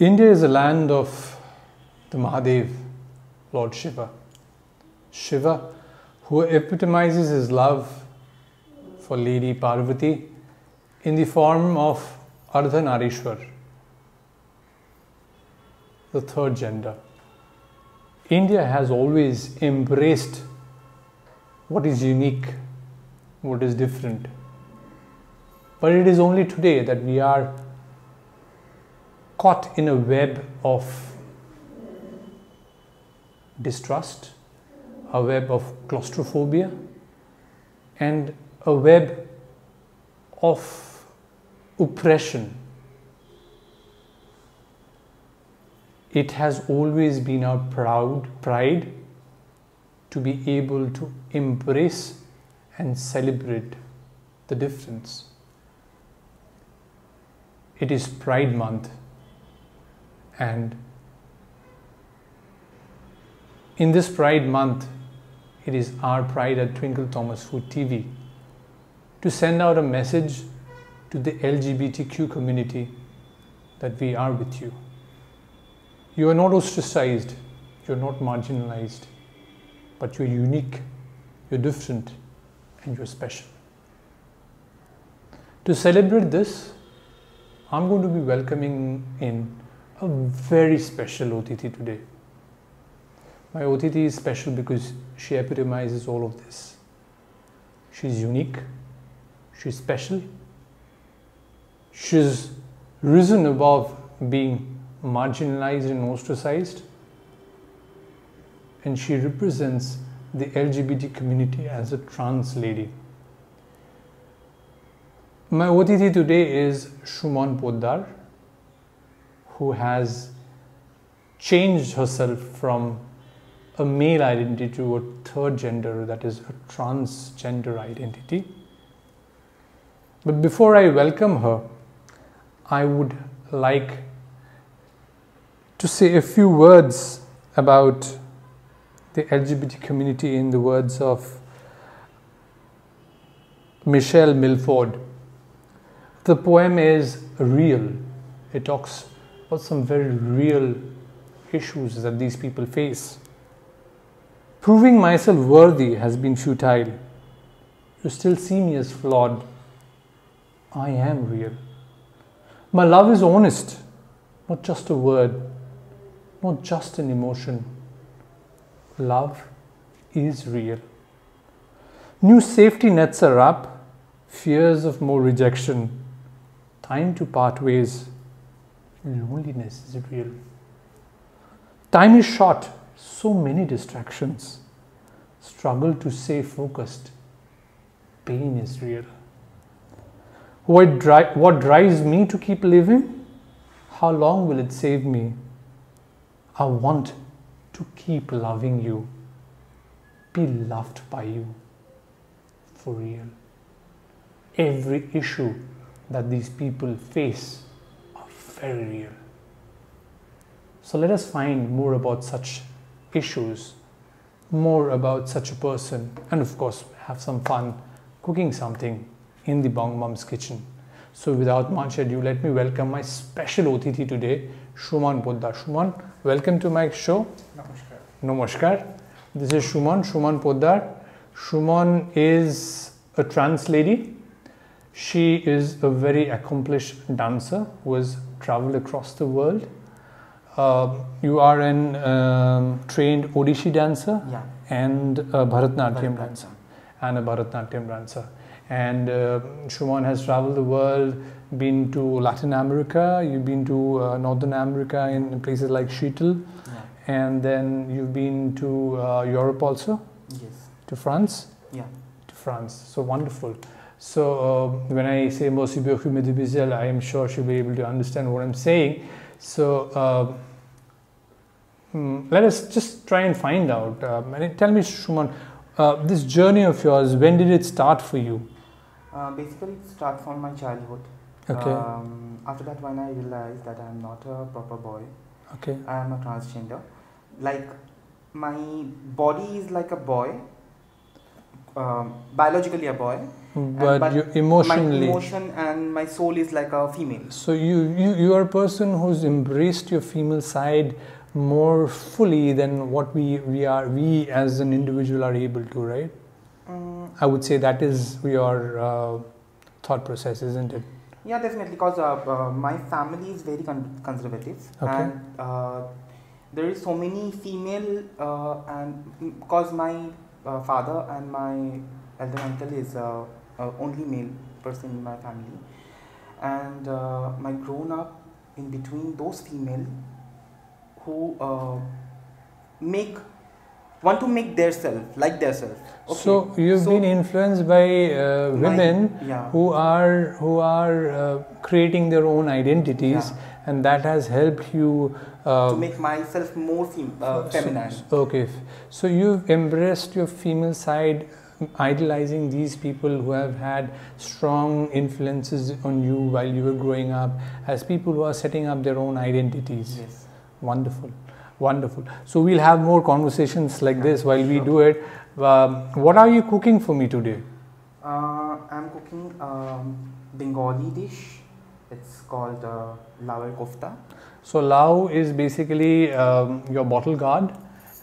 India is a land of the Mahadev, Lord Shiva. Shiva, who epitomizes his love for Lady Parvati in the form of Ardhanarishwar, the third gender. India has always embraced what is unique, what is different. But it is only today that we are caught in a web of distrust, a web of claustrophobia, and a web of oppression. It has always been our pride to be able to embrace and celebrate the difference. It is Pride Month, and in this Pride Month, it is our pride at Twinkle Thomas Food TV to send out a message to the LGBTQ community that we are with you. You are not ostracized, you are not marginalized, but you are unique, you are different, and you are special. To celebrate this, I am going to be welcoming in a very special Otithi today. My Otithi is special because she epitomizes all of this. She is unique, she is special, she has risen above being marginalized and ostracized, and she represents the LGBT community as a trans lady. My Otithi today is Suman Poddar, who has changed herself from a male identity to a third gender, that is a transgender identity. But before I welcome her, I would like to say a few words about the LGBT community in the words of Michelle Milford. The poem is real. It talks about some very real issues that these people face. Proving myself worthy has been futile. You still see me as flawed. I am real. My love is honest, not just a word, not just an emotion. Love is real. New safety nets are up, fears of more rejection, time to part ways, loneliness is real. Time is short, so many distractions, struggle to stay focused, pain is real. What drives me to keep living? How long will it save me? I want to keep loving you, be loved by you, for real. Every issue that these people face are very real. So let us find more about such issues, more about such a person, and of course have some fun cooking something in the Bong Mom's Kitchen. So without much ado, let me welcome my special Otithi today, Suman Poddar. Suman, welcome to my show. Namaskar. Namaskar. This is Suman Poddar. Suman is a trans lady. She is a very accomplished dancer who has traveled across the world. You are an trained Odissi dancer, yeah, and a Bharatanatyam dancer. And Suman has traveled the world, been to Latin America, you've been to Northern America in places like Sheetal, yeah, and then you've been to Europe also? Yes. To France? Yeah. To France. So wonderful. So when I say Merci beaucoup, Mesdames et Messieurs, I am sure she'll be able to understand what I'm saying. So let us just try and find out. And tell me, Suman, this journey of yours, when did it start for you? Basically, it started from my childhood. Okay. After that, when I realized that I am not a proper boy, okay, I am a transgender. Like, my body is like a boy, biologically a boy, but emotionally, my emotion and my soul is like a female. So you are a person who's embraced your female side more fully than what we as an individual are able to, right? I would say that is your thought process, isn't it? Yeah, definitely, because my family is very conservative, okay. And there is so many female, and because my father and my elder uncle is only male person in my family, and my grown up in between those female who want to make themselves like themselves. Okay. So you've been influenced by women who are creating their own identities, yeah. And that has helped you to make myself more feminine. Okay, so you've embraced your female side, idolizing these people who have had strong influences on you while you were growing up, as people who are setting up their own identities. Yes. Wonderful. Wonderful. So we'll have more conversations like this while we do it. What are you cooking for me today? I'm cooking Bengali dish. It's called Lau Kofta. So Lau is basically your bottle guard,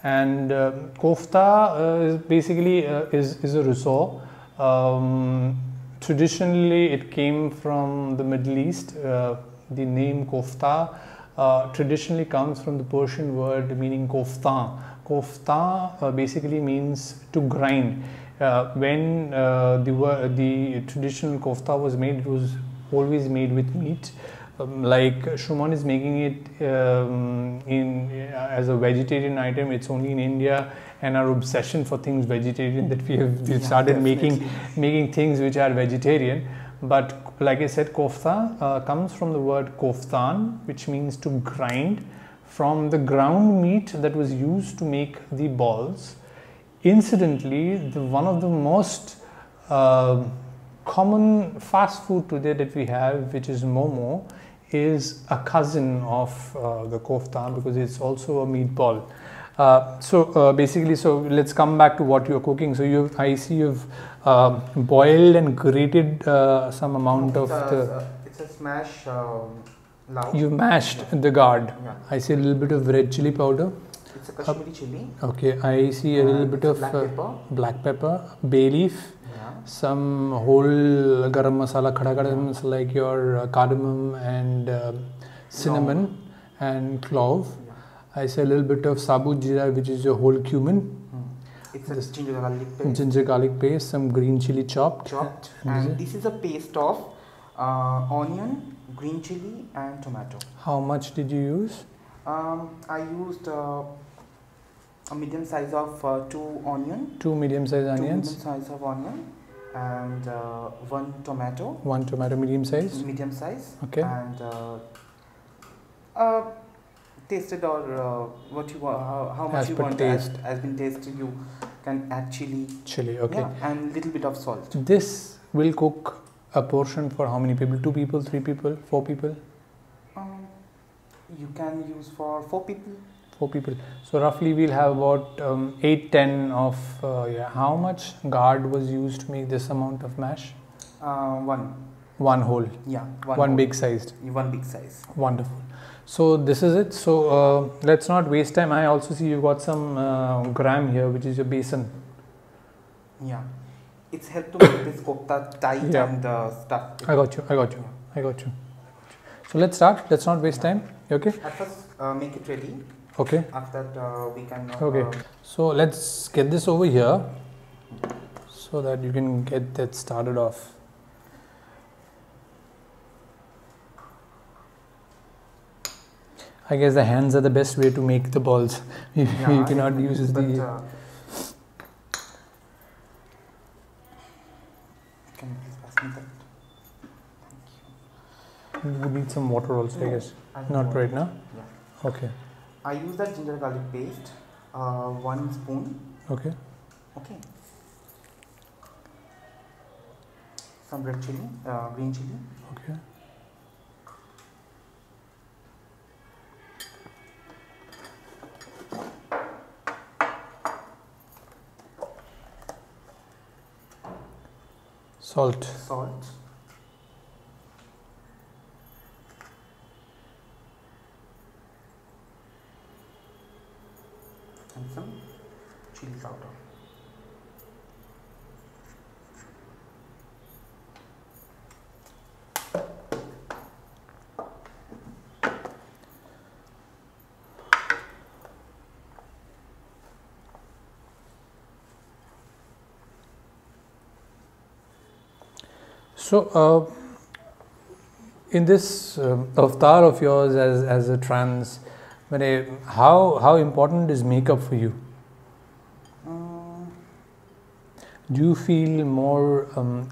and Kofta is basically is a risotto. Traditionally, it came from the Middle East. The name Kofta traditionally comes from the Persian word meaning koftan. Koftan basically means to grind. When the traditional kofta was made, it was always made with meat. Like Suman is making it as a vegetarian item. It's only in India, and our obsession for things vegetarian that we've started making things which are vegetarian. But like I said, kofta comes from the word koftan, which means to grind, from the ground meat that was used to make the balls. Incidentally, one of the most common fast food today that we have, which is momo, is a cousin of the kofta, because it's also a meatball. So let's come back to what you're cooking. So I see you've boiled and grated some amount of it's a smash. You mashed the gourd. Yeah. I see a little bit of red chili powder. It's a Kashmiri chili. Okay, I see a little bit of black pepper, bay leaf, yeah. Some whole garam masala, khada garam masala, like your cardamom and cinnamon and clove. Yeah. I see a little bit of sabut jeera, which is your whole cumin. It's a ginger garlic paste, some green chili chopped, and this is a paste of onion, green chili and tomato. How much did you use? I used a medium size of two medium size onions and one tomato medium size, okay, and tasted or what you want, how much you want has been tasted. You can add chili, okay, yeah, and little bit of salt. This will cook a portion for how many people? 2 people, 3 people, 4 people? You can use for 4 people. 4 people. So roughly we'll have about 8-10 of yeah. How much gourd was used to make this amount of mash? One whole. Yeah. One big size. Wonderful. So this is it. So let's not waste time. I also see you've got some gram here, which is your besan. Yeah, it's helped to make this kofta tight, yeah. And stuff. I got you. So let's start. Let's not waste time. Okay. At first, make it ready. Okay. After that, we can. Okay. So let's get this over here, so that you can get that started off. I guess the hands are the best way to make the balls. Yeah, you cannot use the. Can you please pass me that? Thank you. You would need some water also, no, I guess. Not right now? Yeah. Okay. I use that ginger garlic paste, 1 spoon. Okay. Okay. Some red chili, green chili. Okay. Salt. And some chili powder. So, in this avatar of yours as a trans, how important is makeup for you? Do you feel more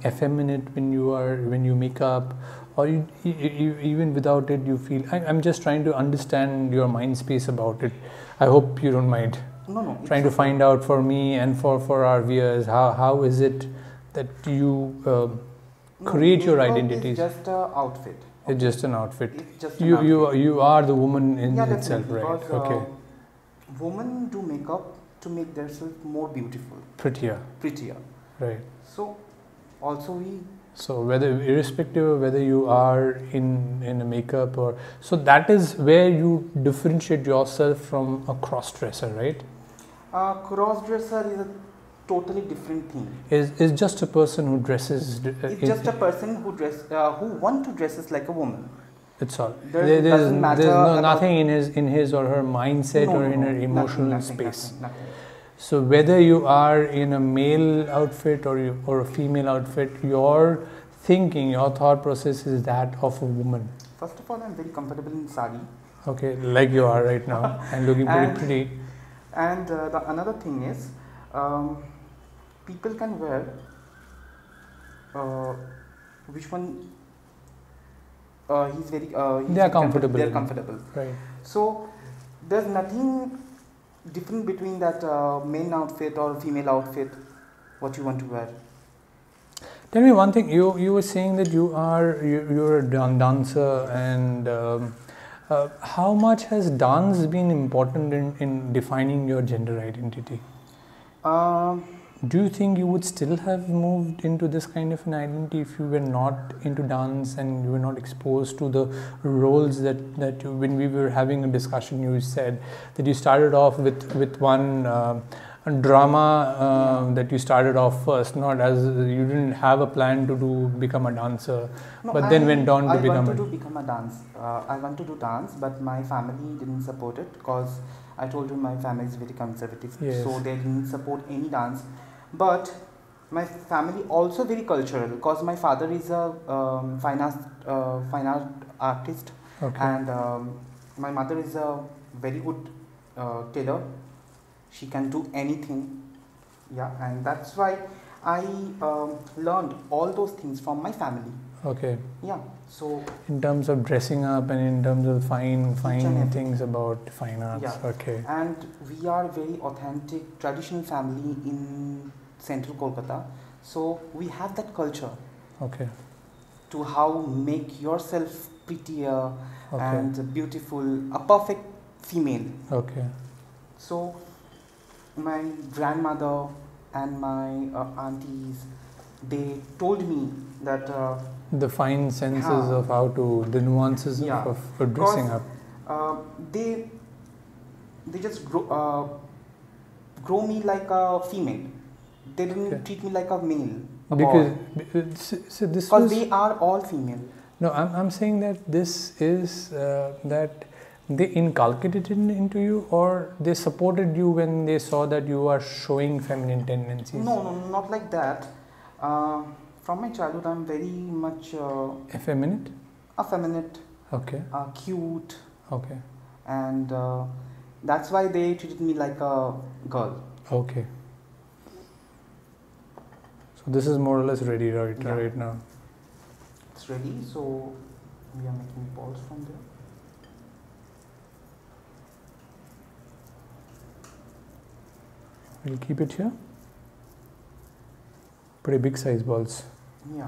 effeminate when you make up, or you even without it you feel? I'm just trying to understand your mind space about it. I hope you don't mind. No. Trying to find out for me and for our viewers how is it that you. Create your identities. It's just an outfit. Okay. It's just an outfit. You are the woman in itself, right? Because, okay. Women do makeup to make themselves more beautiful. Prettier. Right. So, also we. So whether irrespective of whether you are in a makeup or so, that is where you differentiate yourself from a cross-dresser, right? Cross-dresser is a totally different thing. Is just a person who dresses. It's just a person who dresses like a woman. That's all. There's nothing in his or her mindset or in her emotional space. Nothing. So whether you are in a male outfit or a female outfit, your thinking, your thought process is that of a woman. First of all, I'm very comfortable in sari. Okay, like you are right now and looking pretty. And another thing is. People can wear they are comfortable. Right. So there's nothing different between that male outfit or female outfit. What you want to wear. Tell me one thing. You were saying that you're a dancer and how much has dance been important in defining your gender identity? Do you think you would still have moved into this kind of an identity if you were not into dance and you were not exposed to the roles that when we were having a discussion, you said that you started off with one drama that you started off first, not as you didn't have a plan to become a dancer, I want to do dance, but my family didn't support it because. I told you my family is very conservative, yes. So they didn't support any dance. But my family also very cultural because my father is a fine art artist, okay. And my mother is a very good tailor. She can do anything, yeah. And that's why I learned all those things from my family. Okay. Yeah. So in terms of dressing up and in terms of fine things about fine arts. Yeah. Okay. And we are very authentic traditional family in central Kolkata. So we have that culture. Okay. To how make yourself prettier, okay. And beautiful, a perfect female. Okay. So my grandmother and my aunties, they told me that the fine senses of how to, the nuances, yeah. of dressing up. They just grow me like a female. They didn't treat me like a male. Because we are all female. No, I'm saying that this is that they inculcated it into you, or they supported you when they saw that you are showing feminine tendencies. No, not like that. From my childhood, I'm very much effeminate, okay, cute, okay, and that's why they treated me like a girl. Okay. So this is more or less ready right now. It's ready, so we are making balls from there. We'll keep it here. Pretty big size balls. Yeah.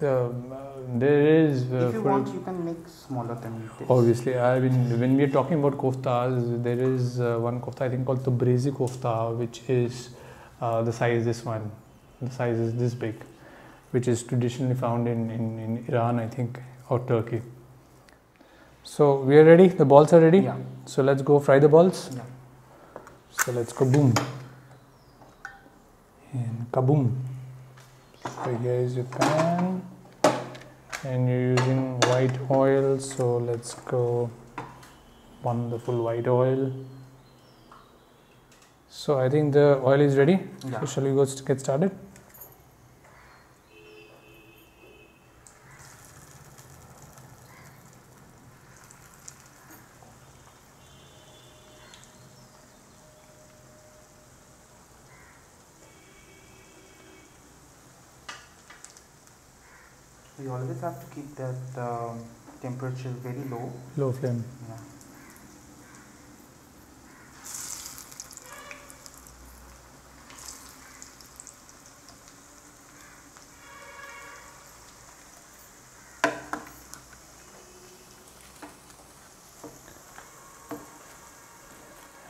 There is. If you want, you can make smaller than this. Obviously, I mean, when we are talking about koftas, there is one kofta I think called the Brezi kofta, which is the size this one. The size is this big. which is traditionally found in Iran, I think, or Turkey. So we are ready, the balls are ready. Yeah. So let's go fry the balls. Yeah. So let's kaboom. And kaboom. So here is your pan. And you're using white oil, so let's go wonderful white oil. So I think the oil is ready. Yeah. So shall we go get started? We always have to keep that temperature very low. Low flame. Yeah.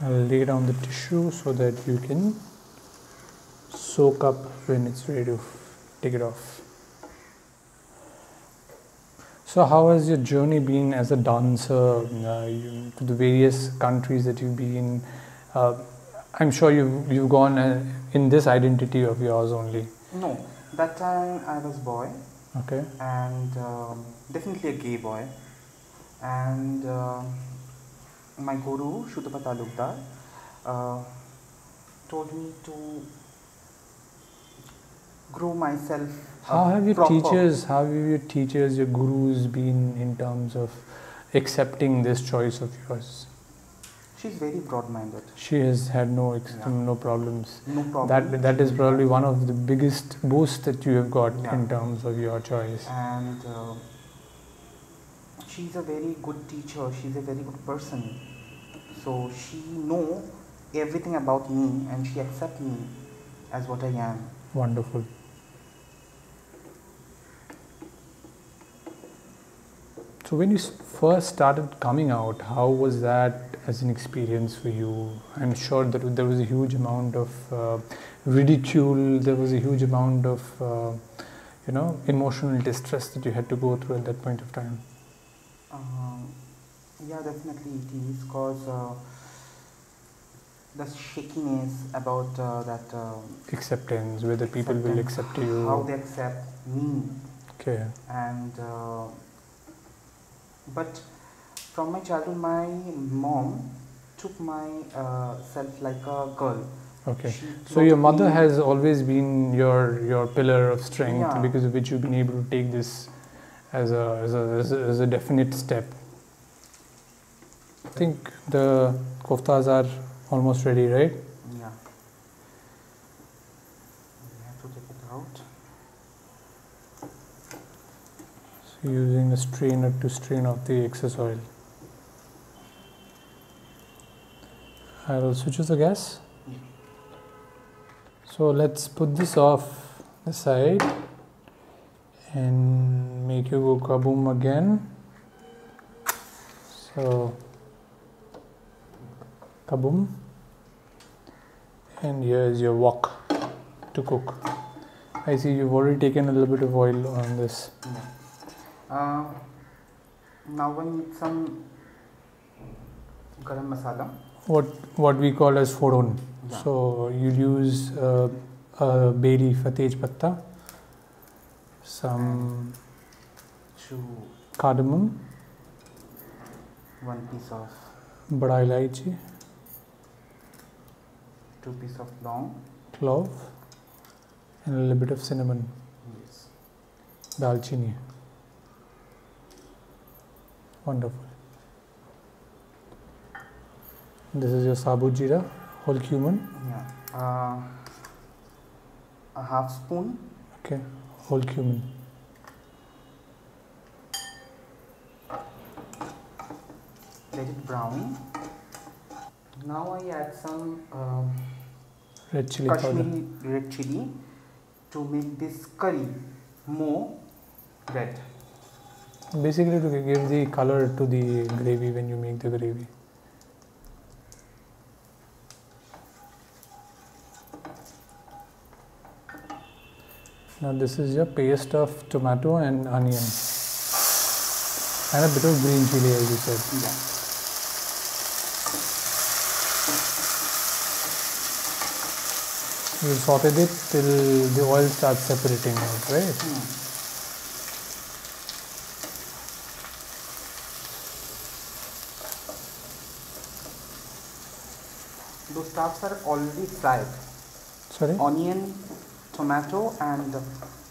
I'll lay down the tissue so that you can soak up when it's ready to take it off. So how has your journey been as a dancer to the various countries that you've been? I'm sure you've gone in this identity of yours only. No, that time I was boy. Okay. And definitely a gay boy. And my guru, Shutapa Talukdar, told me to grow myself. How have your teachers, your gurus been in terms of accepting this choice of yours? She's very broad-minded. She has had no problems. No problem. That is probably one of the biggest boosts that you have got in terms of your choice. And she's a very good teacher. She's a very good person. So she knows everything about me, and she accepts me as what I am. Wonderful. So when you first started coming out, how was that as an experience for you? I'm sure that there was a huge amount of ridicule, there was a huge amount of, emotional distress that you had to go through at that point of time. Yeah, definitely it is, because the shakiness about that... acceptance, whether people will accept you. How they accept me. Okay. And... but from my childhood, my mom took my self like a girl. Okay. So your mother has always been your pillar of strength, because of which you've been able to take this as a definite step. I think the koftas are almost ready, right? Yeah. We have to take it out. Using a strainer to strain off the excess oil. I will switch off the gas. Yeah. So let's put this off the side and make you go kaboom again. So kaboom, and here is your wok to cook. I see you've already taken a little bit of oil on this. Yeah. Now we need some garam masala. What we call as foron. Yeah. So you'll use a bay leaf, a tej patta, some cardamom, one piece of bada ilaichi, 2 pieces of long clove, and a little bit of cinnamon. Yes. Dalchini. Wonderful. This is your sabut jeera, whole cumin. Yeah. A half spoon. Okay, whole cumin. Let it brown. Now I add some red chili Kashmiri powder. Red chili to make this curry more red. Basically to give the color to the gravy when you make the gravy. Now this is your paste of tomato and onion. And a bit of green chili, as you said. Yeah. You sauteed it till the oil starts separating out, right? Mm. Those stuffs are already fried. Sorry? Onion, tomato and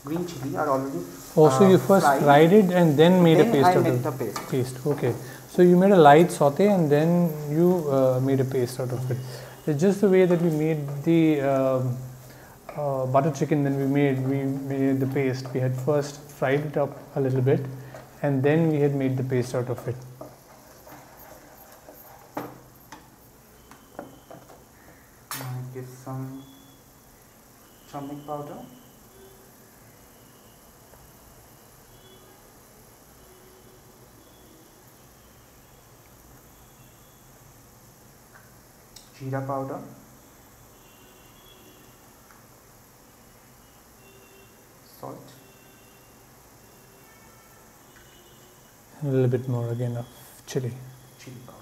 green chili are already also you first fried it and then made a paste out of it. Then I made the paste. Okay. So you made a light saute and then you made a paste out of it. It's just the way that we made the butter chicken then we made the paste. We had first fried it up a little bit and then we had made the paste out of it. Some turmeric powder. Jeera powder. Salt. A little bit more again of chili. Chili powder.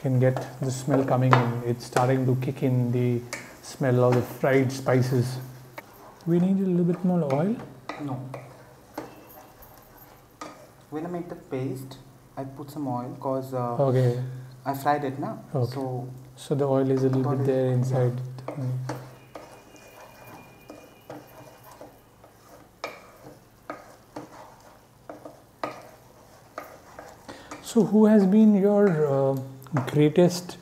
Can get the smell coming in. It's starting to kick in, the smell of the fried spices. We need a little bit more oil? No. When I make the paste, I put some oil because okay. I fried it now. Okay. So the oil is a little bit there inside. Yeah. Mm. So who has been your greatest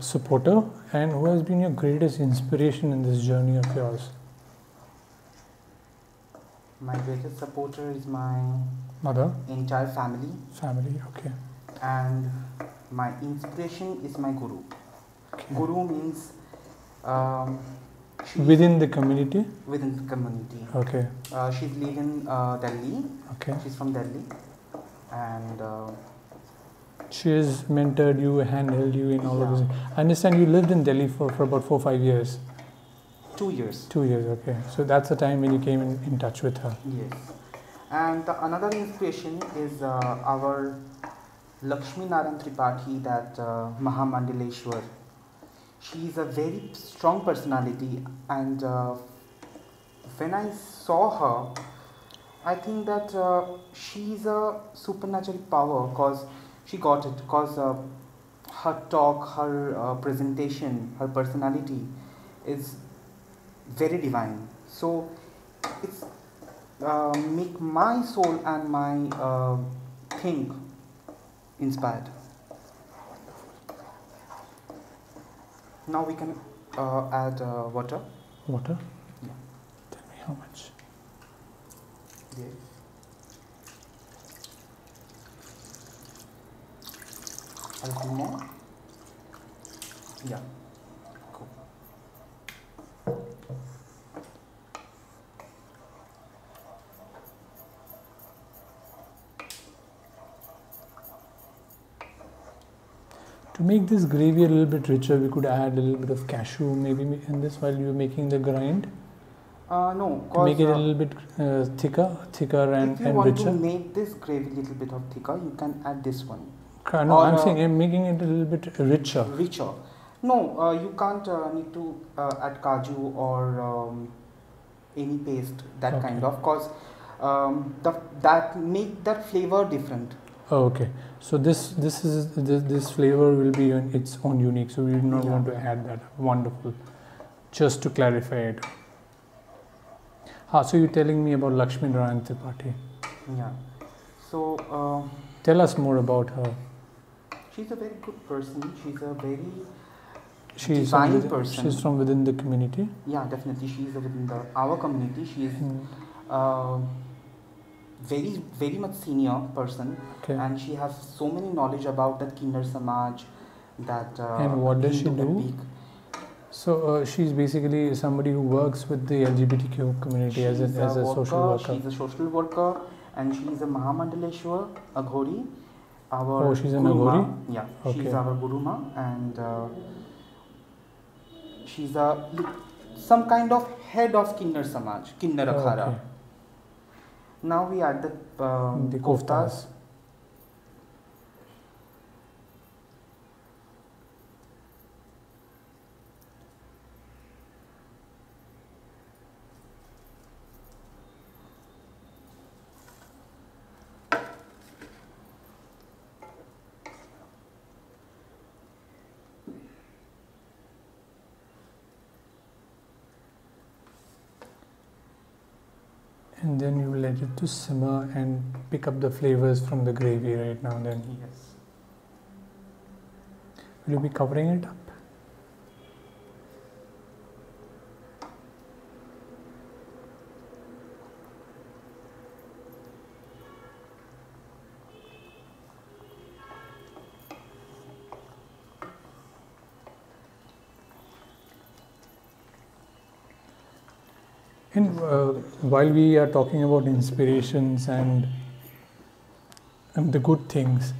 supporter and who has been your greatest inspiration in this journey of yours? My greatest supporter is my mother, entire family. Family, okay. And my inspiration is my guru. Okay. Guru means within the community. Within the community. Okay. She's living in Delhi. Okay. She's from Delhi, and. She has mentored you, handheld you in all of this. I understand you lived in Delhi for about 4 or 5 years. 2 years. 2 years, okay. So that's the time when you came in touch with her. Yes. And another inspiration is our Lakshmi Narayan Tripathi, that Mahamandaleshwar. She is a very strong personality, and when I saw her, I think that she is a supernatural power, because she got it, because her talk, her presentation, her personality is very divine. So it's make my soul and my think inspired. Now we can add water. Water? Yeah. Tell me how much. Yes. A little more. Yeah. Cool. To make this gravy a little bit richer, we could add a little bit of cashew maybe in this while you're making the grind. No, to make it a little bit thicker and richer. If you want to make this gravy a little bit of thicker, you can add this one. No, I'm saying I'm making it a little bit richer. Richer. No, you can't need to add kaju or any paste, that okay. kind of, cause that make that flavor different. Oh, okay. So this flavor will be on its own unique. So we do not want to add that. Wonderful. Just to clarify it. Ah, so you're telling me about Lakshmi Narayan Tripathi. Yeah. So. Tell us more about her. She's a very good person. She's a very divine person. She's from within the community? Yeah, definitely. She's within our community. She is very, very much senior person. Okay. And she has so many knowledge about that Kinder Samaj. That, and what does she do? So she's basically somebody who works with the LGBTQ community as a social worker. She's a social worker. And she is a Mahamandaleshwar, Aghori. Our she's an Aghori? Yeah, okay. She's our Guru Ma, and she's a some kind of head of Kinder Samaj, Kinder Akhara. Okay. Now we add the koftas. And then you let it to simmer and pick up the flavors from the gravy right now and then. Yes. Will you be covering it up? And while we are talking about inspirations and the good things,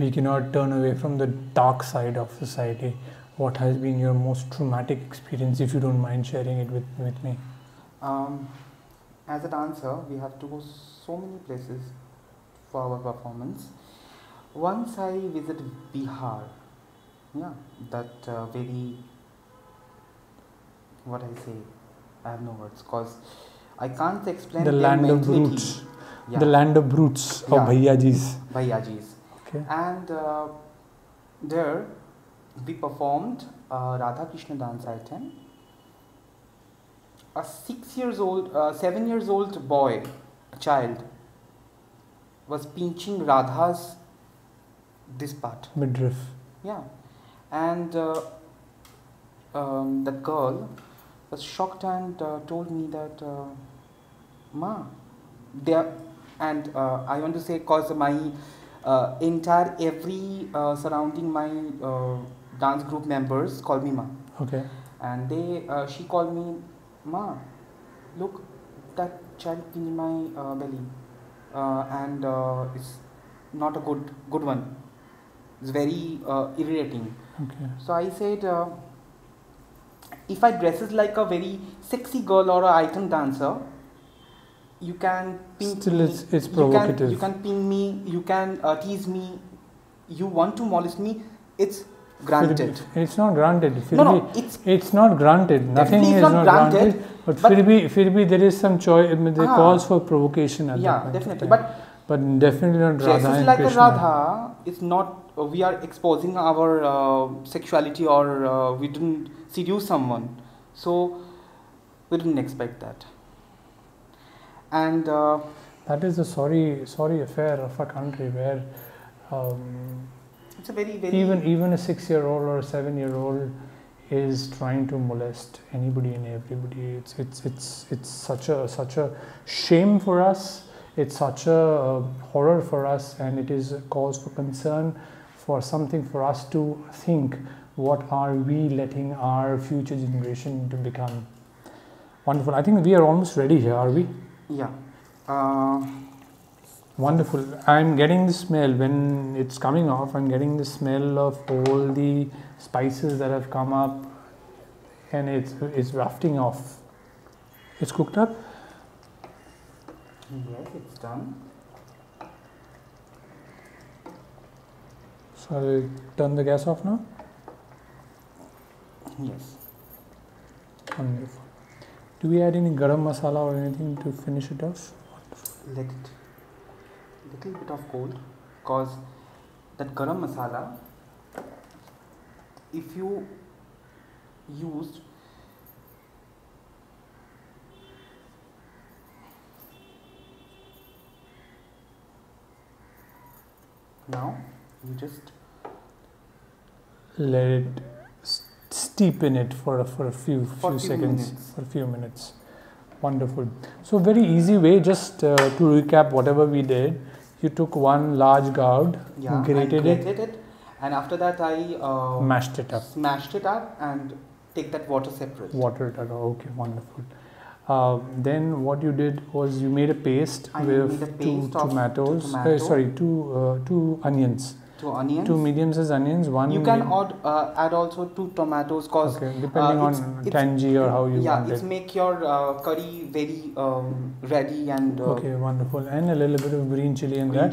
we cannot turn away from the dark side of society. What has been your most traumatic experience, if you don't mind sharing it with me? As a dancer, we have to go so many places for our performance. Once I visited Bihar, yeah, that very, what I say, I have no words because I can't explain the land mentality. Of brutes, yeah. The land of brutes or bhaiyajis. Bhaiyajis. Okay. And there we performed Radha Krishna dance item. A 7 years old boy, a child, was pinching Radha's this part. Midriff. Yeah, and the girl was shocked and told me that, Ma, they are, and I want to say cause my entire every surrounding my dance group members call me Ma. Okay. And they she called me, Ma, look, that child pinched my belly, and it's not a good one. It's very irritating. Okay. So I said. If I dresses like a very sexy girl or an item dancer, you can pin still me. It's provocative. You can pin me, you can tease me, you want to molest me, it's granted. It's not granted. No, it's not granted. Nothing is not granted. But there is some choice, there calls for provocation at that point. Yeah, definitely. But definitely not Radha and Krishna. Dresses like a Radha, it's not. We are exposing our sexuality or we didn't seduce someone, so we didn't expect that. And that is a sorry affair of a country where it's a very, very even a 6-year-old or a 7-year-old is trying to molest anybody and everybody. It's such a shame for us. It's such a horror for us, and it is a cause for concern. For something for us to think, what are we letting our future generation to become? Wonderful. I think we are almost ready here, are we? Yeah. Wonderful. I'm getting the smell when it's coming off. I'm getting the smell of all the spices that have come up, and it's wafting off. It's cooked up? Yes, it's done. I'll turn the gas off now. Yes. Wonderful. Do we add any garam masala or anything to finish it off? Wonderful. Let it. Little bit of cold, cause that garam masala, if you used, now you just. Let it steep in it for a few minutes. Wonderful. So very easy way. Just to recap, whatever we did, you took one large gourd, grated it, and after that I mashed it up. Smashed it up and take that water separate. Okay, wonderful. Then what you did was you made a paste with two tomatoes. Two onions. 2 onions. 2 medium-sized onions. You can add also 2 tomatoes, cause depending on tangy or how you want it. Yeah, it make your curry very ready and wonderful. And a little bit of green chili in there.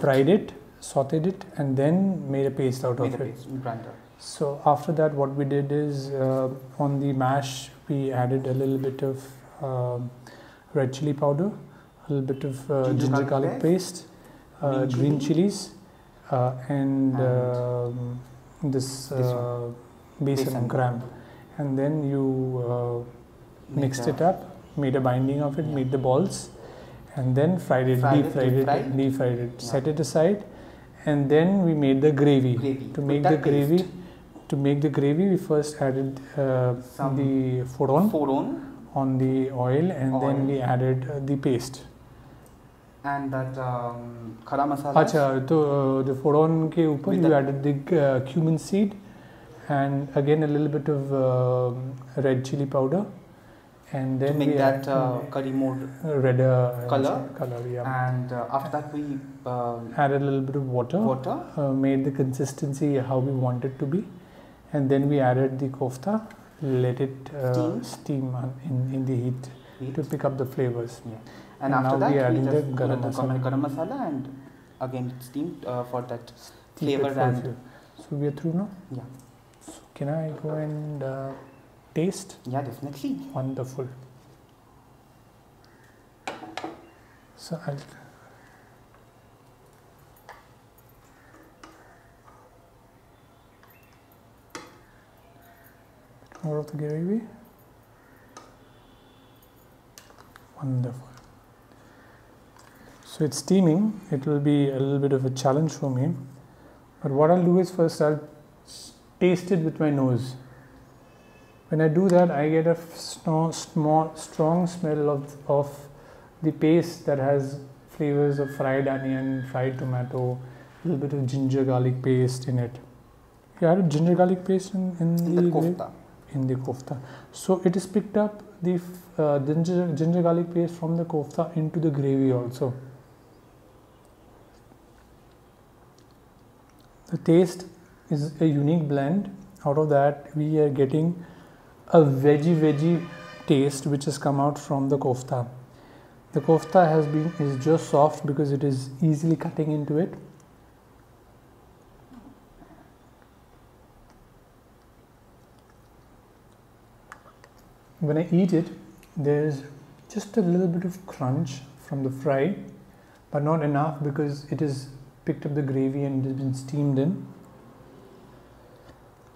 Fried it, sauteed it, and then made a paste out of it. So after that, what we did is on the mash we added a little bit of red chili powder, a little bit of ginger garlic paste, green chilies, and this besan gram, and then you mixed it up, made a binding of it, made the balls, and then fried it, deep fried it, set it aside, and then we made the gravy. To make the gravy, we first added the fodon on the oil, and then we added the paste. And that khara masala. Achha, to the fodon ke upar you added the cumin seed, and again a little bit of red chili powder, and then to make that curry more redder color. Yeah. And after that we added a little bit of water. Made the consistency how we want it to be, and then we added the kofta. Let it steam in the heat to pick up the flavors. Yeah. And after that, we added the garam masala, and again steamed for that flavor. So we are through now. Yeah. So can I go and taste? Yeah, definitely. Wonderful. So I'll. More of the gravy. Wonderful. So it's steaming. It will be a little bit of a challenge for me, but what I'll do is first I'll taste it with my nose. When I do that, I get a strong smell of the paste that has flavors of fried onion, fried tomato, a little bit of ginger garlic paste in it. You added ginger garlic paste in the kofta. So it is picked up the ginger garlic paste from the kofta into the gravy also. The taste is a unique blend. Out of that we are getting a veggie taste which has come out from the kofta. The kofta is just soft because it is easily cutting into it. When I eat it, there's just a little bit of crunch from the fry, but not enough because it has picked up the gravy and it has been steamed in.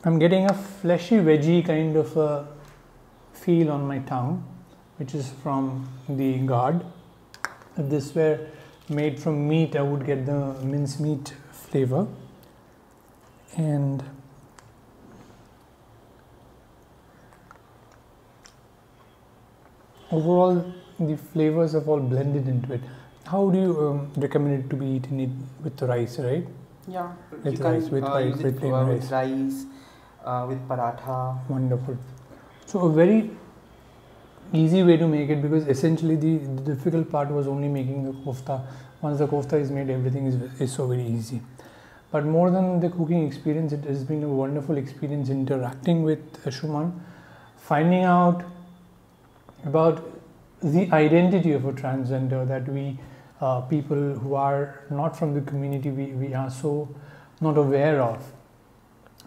I'm getting a fleshy veggie kind of a feel on my tongue, which is from the gourd. If this were made from meat, I would get the mincemeat flavor. And overall, the flavors have all blended into it. How do you recommend it to be eaten with rice, right? Yeah, with rice, with rice, with paratha. Wonderful. So a very easy way to make it, because essentially the difficult part was only making the kofta. Once the kofta is made, everything is so very easy. But more than the cooking experience, it has been a wonderful experience interacting with Suman, finding out about the identity of a transgender, that we people who are not from the community, we are so not aware of.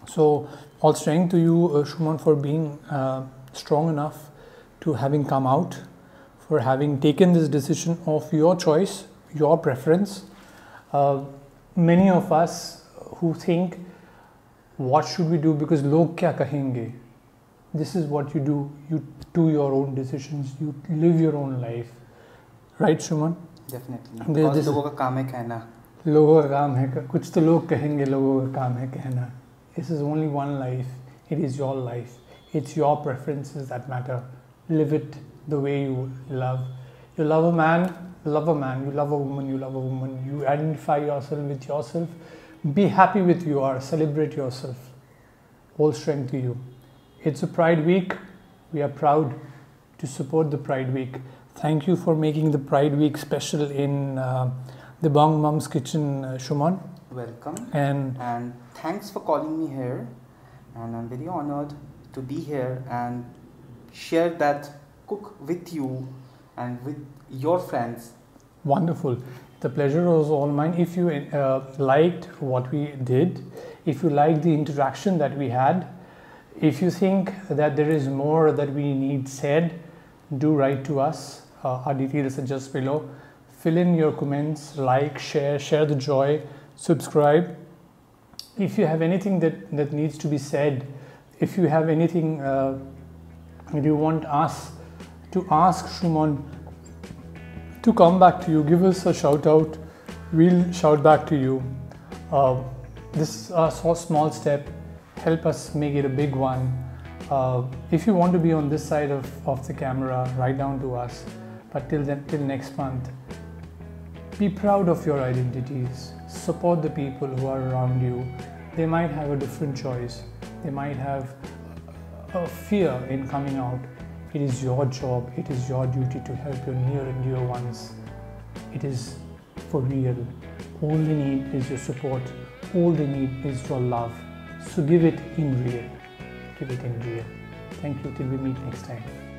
So all strength to you, Suman, for being strong enough to having come out, for having taken this decision of your choice, your preference. Many of us who think, what should we do because log kya kahenge? This is what you do. You do your own decisions. You live your own life, right, Suman? Definitely. Because लोगों का काम है कहना. लोगों का काम है कुछ तो लोग कहेंगे लोगों का काम है कहना. This is only one life. It is your life. It's your preferences that matter. Live it the way you love. You love a man, love a man. You love a woman, you love a woman. You identify yourself with yourself. Be happy with you are. Celebrate yourself. All strength to you. It's a Pride Week. We are proud to support the Pride Week. Thank you for making the Pride Week special in the Bong Mom's Kitchen, Suman. Welcome. And thanks for calling me here. And I'm very honored to be here and share that cook with you and with your friends. Wonderful. The pleasure was all mine. If you liked what we did, if you liked the interaction that we had, if you think that there is more that we need said, do write to us. Our details are just below. Fill in your comments, like, share the joy, subscribe. If you have anything that needs to be said, if you have anything if you want us to ask Suman to come back to you, give us a shout out, we'll shout back to you. This is a small step, help us make it a big one. If you want to be on this side of the camera, write down to us. But till then, till next month, be proud of your identities, support the people who are around you. They might have a different choice, they might have a fear in coming out. It is your job, it is your duty to help your near and dear ones. It is for real. All they need is your support, all they need is your love. So give it in real. Thank you till we meet next time.